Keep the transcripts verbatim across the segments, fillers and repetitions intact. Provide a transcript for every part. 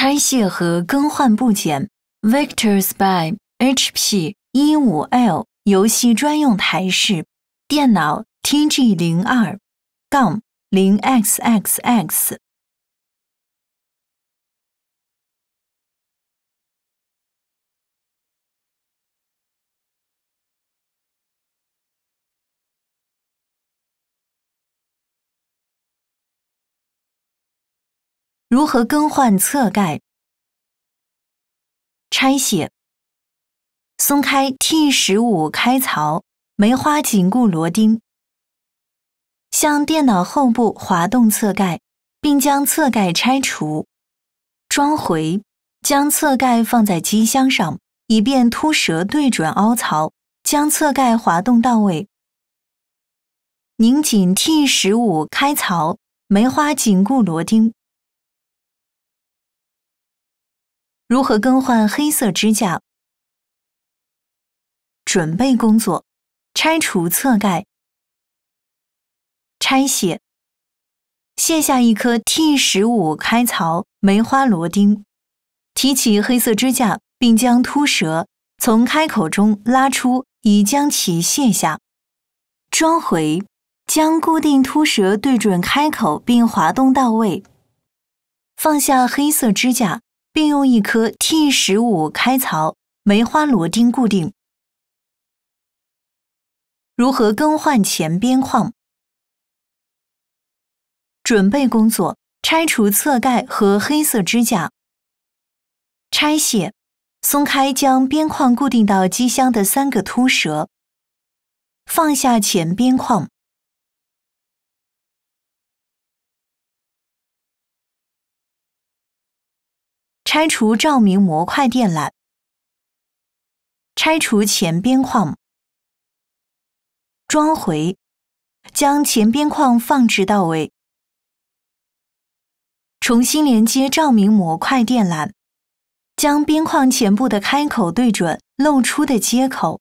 拆卸和更换部件 Victor Spy H P 一五 L 游戏专用台式电脑 T G 零二 零 X X X。 如何更换侧盖？拆卸，松开 T 十五 开槽，梅花紧固螺钉，向电脑后部滑动侧盖，并将侧盖拆除，装回。将侧盖放在机箱上，以便凸舌对准凹槽，将侧盖滑动到位。拧紧 T 十五 开槽，梅花紧固螺钉。 如何更换黑色支架？准备工作：拆除侧盖，拆卸，卸下一颗 T 十五 开槽梅花螺钉，提起黑色支架，并将凸舌从开口中拉出，以将其卸下。装回，将固定凸舌对准开口并滑动到位。放下黑色支架。 并用一颗 T 十五 开槽梅花螺钉固定。如何更换前边框？准备工作：拆除侧盖和黑色支架，拆卸，松开将边框固定到机箱的三个凸舌，放下前边框。 拆除照明模块电缆，拆除前边框，装回，将前边框放置到位。重新连接照明模块电缆，将边框前部的开口对准露出的接口，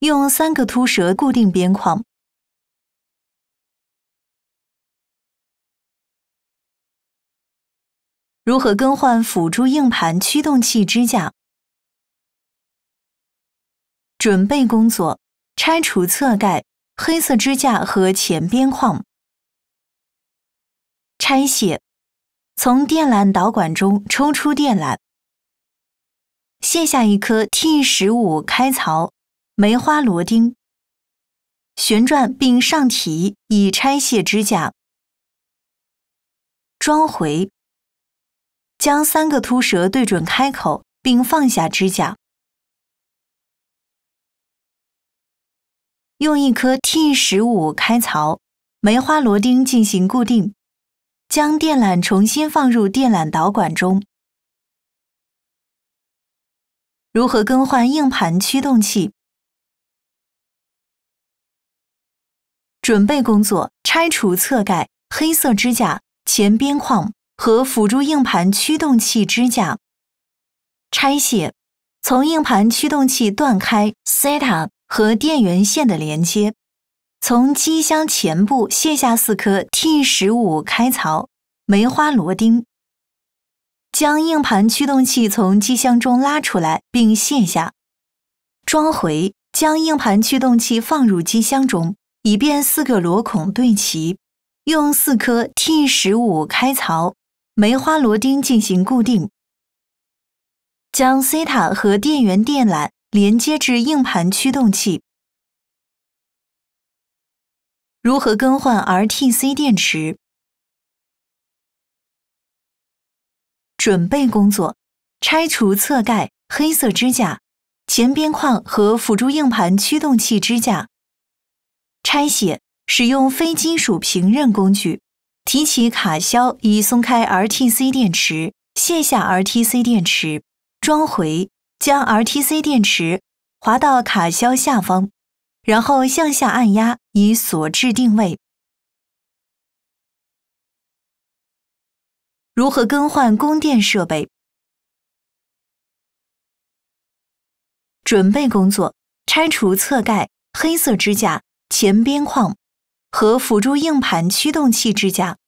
用三个凸舌固定边框。 如何更换辅助硬盘驱动器支架？准备工作：拆除侧盖、黑色支架和前边框，拆卸，从电缆导管中抽出电缆，卸下一颗 T 十五 开槽梅花螺钉，旋转并上提以拆卸支架，装回。 将三个凸舌对准开口，并放下支架。用一颗 T 十五 开槽梅花螺钉进行固定，将电缆重新放入电缆导管中。如何更换硬盘驱动器？准备工作：拆除侧盖、黑色支架、前边框。 和辅助硬盘驱动器支架，拆卸，从硬盘驱动器断开 S A T A 和电源线的连接，从机箱前部卸下四颗 T 十五 开槽梅花螺钉，将硬盘驱动器从机箱中拉出来并卸下，装回，将硬盘驱动器放入机箱中，以便四个螺孔对齐，用四颗 T 十五 开槽 梅花螺钉进行固定，将 S A T A 和电源电缆连接至硬盘驱动器。如何更换 R T C 电池？准备工作：拆除侧盖、黑色支架、前边框和辅助硬盘驱动器支架，拆卸，使用非金属平刃工具。 提起卡销以松开 R T C 电池，卸下 R T C 电池，装回，将 R T C 电池滑到卡销下方，然后向下按压以锁至定位。如何更换供电设备？准备工作：拆除侧盖、黑色支架、前边框。 和辅助硬盘驱动器支架，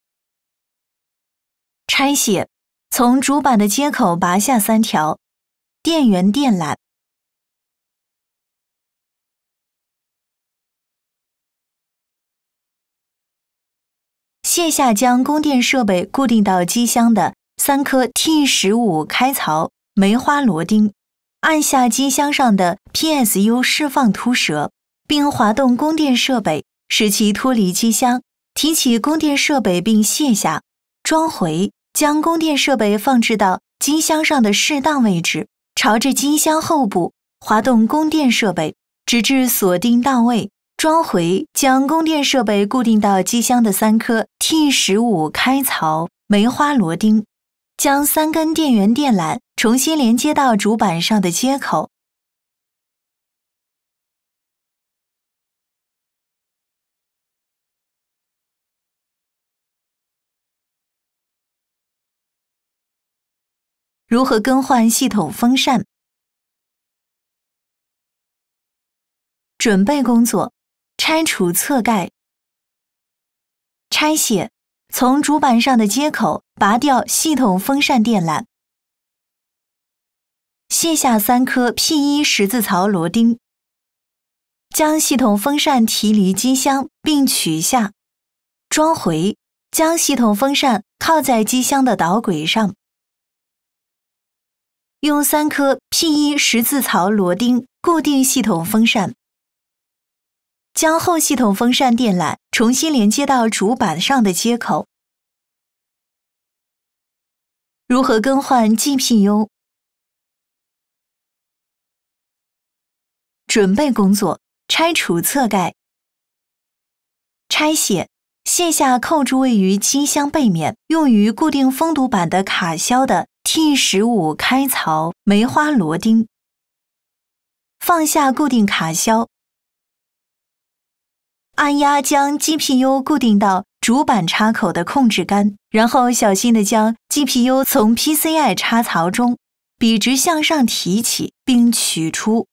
拆卸，从主板的接口拔下三条，电源电缆。 卸下将供电设备固定到机箱的三颗 T 十五 开槽梅花螺钉，按下机箱上的 P S U 释放凸舌，并滑动供电设备，使其脱离机箱。提起供电设备并卸下，装回，将供电设备放置到机箱上的适当位置，朝着机箱后部滑动供电设备，直至锁定到位。 装回，将供电设备固定到机箱的三颗 T 十五 开槽梅花螺钉，将三根电源电缆重新连接到主板上的接口。如何更换系统风扇？准备工作。 拆除侧盖，拆卸，从主板上的接口拔掉系统风扇电缆，卸下三颗 P 一 十字槽螺钉，将系统风扇提离机箱并取下，装回，将系统风扇靠在机箱的导轨上，用三颗 P 一 十字槽螺钉固定系统风扇。 将后系统风扇电缆重新连接到主板上的接口。如何更换 G P U？ 准备工作：拆除侧盖，拆卸，卸下扣住位于机箱背面用于固定封堵板的卡销的 T 十五 开槽梅花螺钉，放下固定卡销。 按压将 G P U 固定到主板插口的控制杆，然后小心地将 G P U 从 P C I 插槽中笔直向上提起并取出，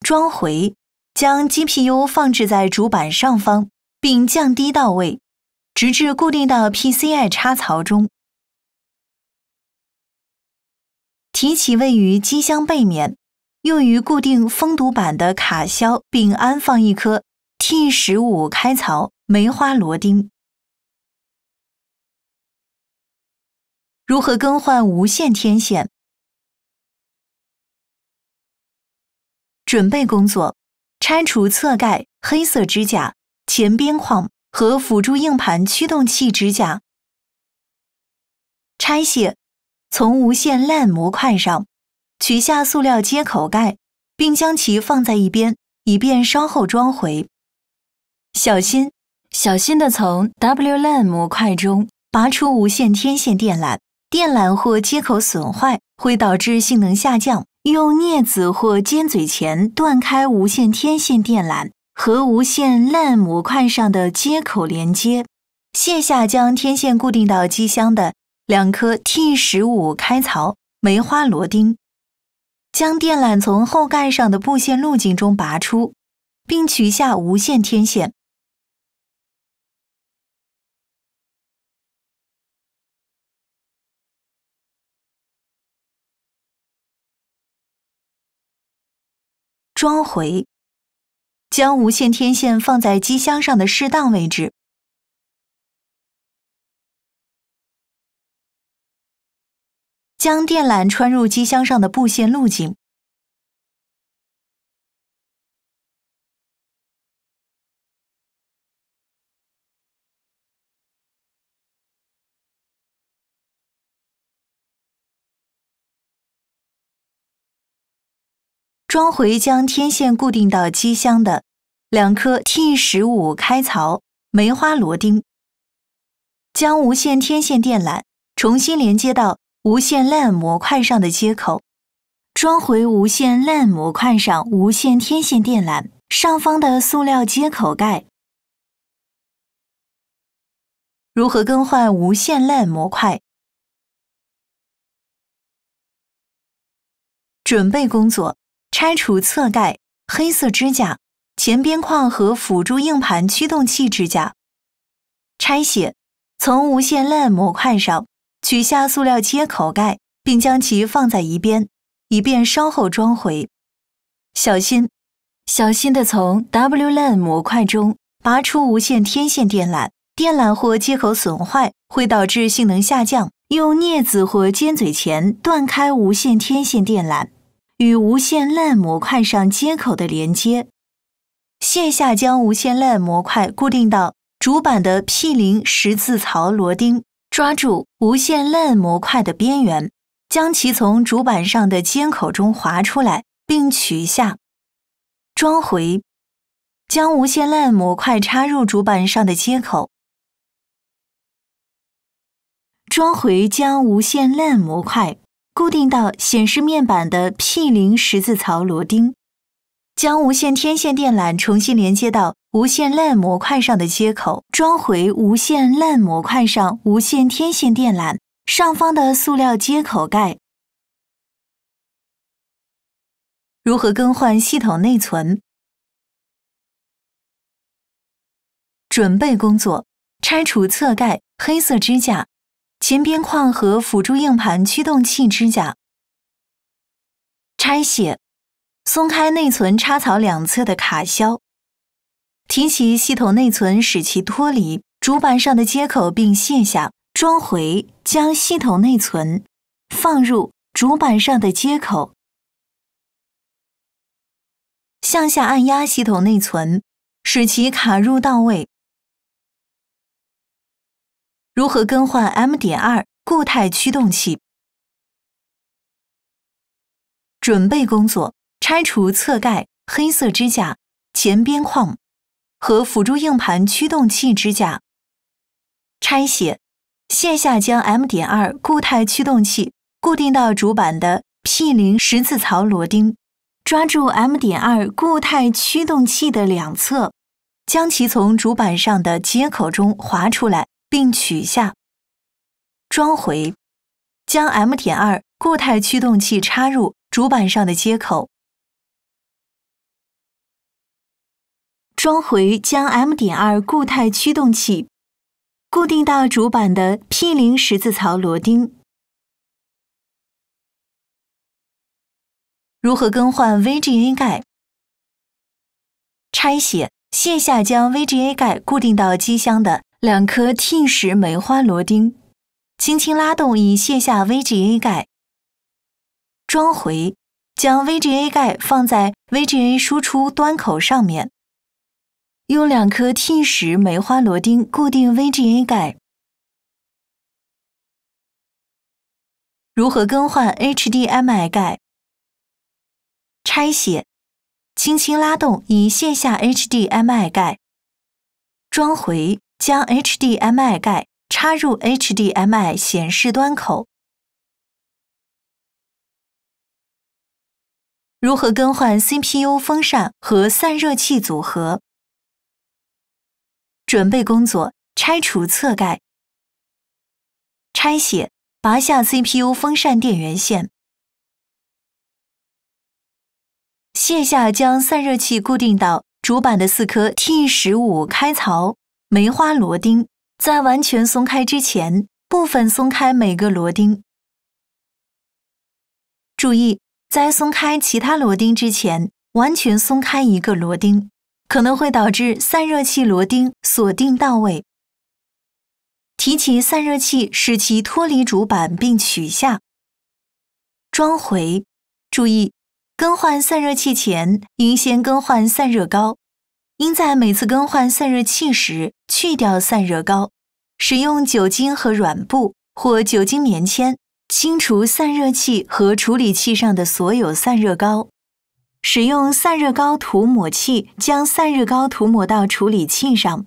装回。将 G P U 放置在主板上方，并降低到位，直至固定到 P C I 插槽中。提起位于机箱背面用于固定封堵板的卡销，并安放一颗 T 十五 开槽梅花螺钉。如何更换无线天线？准备工作：拆除侧盖、黑色支架、前边框和辅助硬盘驱动器支架。拆卸，从无线 LAN 模块上取下塑料接口盖，并将其放在一边，以便稍后装回。 小心，小心地从 W LAN 模块中拔出无线天线电缆。电缆或接口损坏会导致性能下降。用镊子或尖嘴钳断开无线天线电缆和无线 LAN 模块上的接口连接。卸下将天线固定到机箱的两颗 T 十五 开槽梅花螺钉，将电缆从后盖上的布线路径中拔出，并取下无线天线。 装回，将无线天线放在机箱上的适当位置。将电缆穿入机箱上的布线路径。装回，将天线固定到机箱的两颗 T 十五 开槽梅花螺钉，将无线天线电缆重新连接到无线 LAN 模块上的接口，装回无线 LAN 模块上无线天线电缆上方的塑料接口盖。如何更换无线 LAN 模块？准备工作。 拆除侧盖、黑色支架、前边框和辅助硬盘驱动器支架。拆卸，从无线 LAN 模块上取下塑料接口盖，并将其放在一边，以便稍后装回。小心，小心地从 W LAN 模块中拔出无线天线电缆。电缆或接口损坏会导致性能下降。用镊子或尖嘴钳断开无线天线电缆与无线 LAN 模块上接口的连接。卸下将无线 LAN 模块固定到主板的 P 零 十字槽螺钉。 抓住无线 LAN 模块的边缘，将其从主板上的接口中划出来，并取下，装回。将无线 LAN 模块插入主板上的接口，装回。将无线 LAN 模块固定到显示面板的 P 零 十字槽螺钉。将无线天线电缆重新连接到 无线 LAN 模块上的接口，装回无线 LAN 模块上无线天线电缆上方的塑料接口盖。如何更换系统内存？准备工作：拆除侧盖、黑色支架、前边框和辅助硬盘驱动器支架。拆卸：松开内存插槽两侧的卡销。 提起系统内存，使其脱离主板上的接口，并卸下，装回。将系统内存放入主板上的接口，向下按压系统内存，使其卡入到位。如何更换 M 点二 固态驱动器？准备工作：拆除侧盖、黑色支架、前边框 和辅助硬盘驱动器支架。拆卸：卸下将 M 点二 固态驱动器固定到主板的 P 零 十字槽螺钉，抓住 M 点二 固态驱动器的两侧，将其从主板上的接口中划出来，并取下，装回。将 M 点二 固态驱动器插入主板上的接口。 装回。将 M 点二 固态驱动器固定到主板的 P 零 十字槽螺钉。如何更换 V G A 盖？拆卸：卸下将 V G A 盖固定到机箱的两颗 T 十 梅花螺钉，轻轻拉动以卸下 V G A 盖。装回。将 V G A 盖放在 V G A 输出端口上面。 用两颗 T 十 梅花螺钉固定 V G A 盖。如何更换 H D M I 盖？拆卸：轻轻拉动以卸下 H D M I 盖，装回。将 H D M I 盖插入 H D M I 显示端口。如何更换 C P U 风扇和散热器组合？ 准备工作：拆除侧盖。拆卸：拔下 C P U 风扇电源线。卸下将散热器固定到主板的四颗 T 十五 开槽梅花螺钉，在完全松开之前，部分松开每个螺钉。注意，在松开其他螺钉之前，完全松开一个螺钉。 可能会导致散热器螺钉锁定到位。提起散热器，使其脱离主板并取下，装回。注意，更换散热器前应先更换散热膏，应在每次更换散热器时去掉散热膏，使用酒精和软布或酒精棉签清除散热器和处理器上的所有散热膏。 使用散热膏涂抹器将散热膏涂抹到处理器上，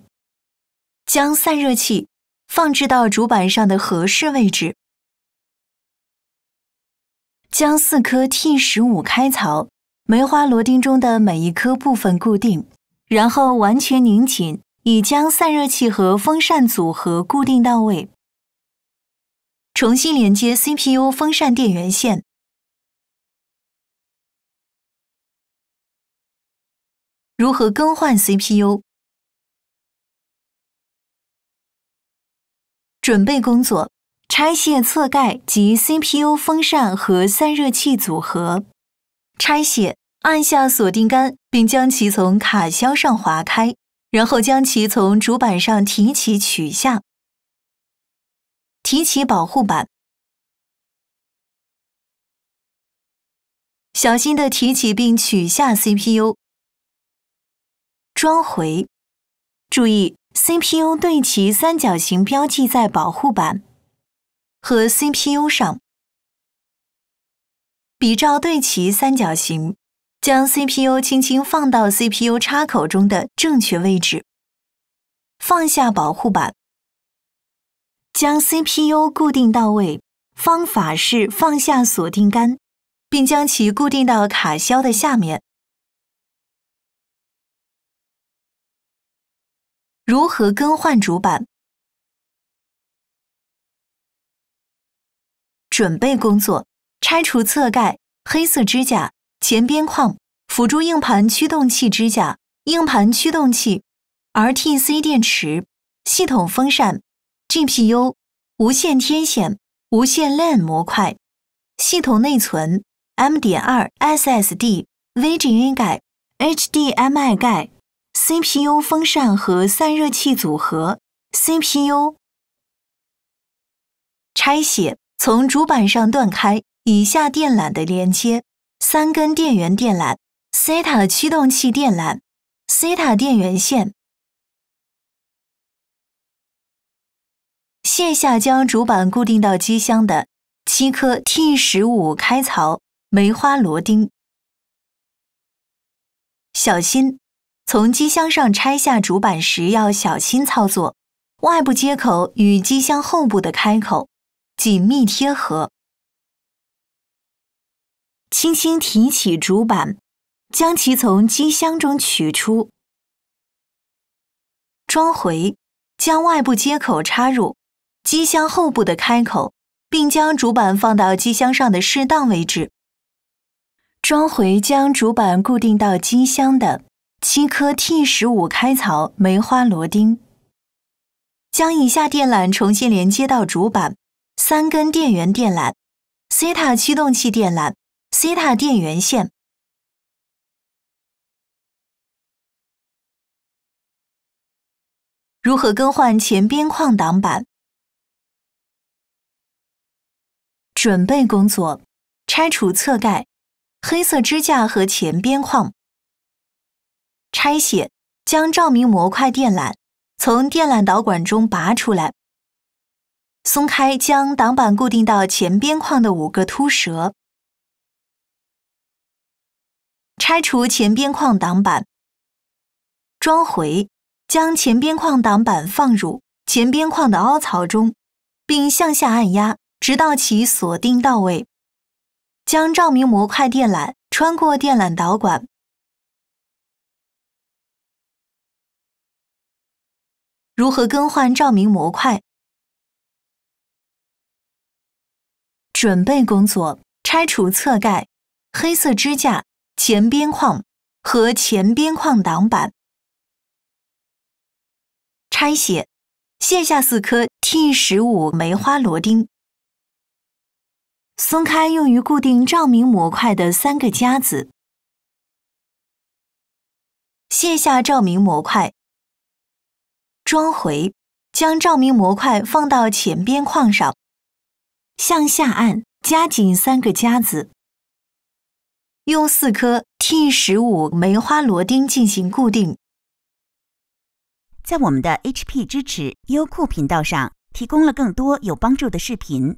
将散热器放置到主板上的合适位置。将四颗 T 十五 开槽梅花螺钉中的每一颗部分固定，然后完全拧紧，以将散热器和风扇组合固定到位。重新连接 C P U 风扇电源线。 如何更换 C P U？ 准备工作：拆卸侧盖及 C P U 风扇和散热器组合。拆卸，按下锁定杆，并将其从卡销上划开，然后将其从主板上提起取下。提起保护板，小心地提起并取下 C P U， 装回。注意 ，C P U 对齐三角形标记在保护板和 C P U 上，比照对齐三角形，将 C P U 轻轻放到 C P U 插口中的正确位置，放下保护板，将 C P U 固定到位。方法是放下锁定杆，并将其固定到卡销的下面。如何更换主板？准备工作：拆除侧盖、黑色支架、前边框、辅助硬盘驱动器支架、硬盘驱动器、R T C 电池、系统风扇、G P U、无线天线、无线 LAN 模块、系统内存、M.二 S S D、V G A 盖、H D M I 盖、C P U 风扇和散热器组合、C P U。拆卸。从主板上断开以下电缆的连接：三根电源电缆、西塔驱动器电缆、西塔电源线。卸下将主板固定到机箱的七颗 T 十五 开槽梅花螺钉。小心！从机箱上拆下主板时要小心操作，外部接口与机箱后部的开口紧密贴合，轻轻提起主板，将其从机箱中取出，装回。将外部接口插入机箱后部的开口，并将主板放到机箱上的适当位置。装回将主板固定到机箱的七颗 T 十五 开槽梅花螺钉。将以下电缆重新连接到主板。三根电源电缆、西塔驱动器电缆、西塔电源线。如何更换前边框挡板？准备工作：拆除侧盖、黑色支架和前边框。拆卸，将照明模块电缆从电缆导管中拔出来。松开，将挡板固定到前边框的五个凸舌。拆除前边框挡板，装回。将前边框挡板放入前边框的凹槽中，并向下按压，直到其锁定到位。将照明模块电缆穿过电缆导管。如何更换照明模块？准备工作：拆除侧盖、黑色支架、前边框和前边框挡板。拆卸，卸下四颗 T 十五 梅花螺钉。松开用于固定照明模块的三个夹子。卸下照明模块，装回。将照明模块放到前边框上。向下按，夹紧三个夹子，用四颗 T 十五 梅花螺钉进行固定。在我们的 H P 支持优酷频道上，提供了更多有帮助的视频。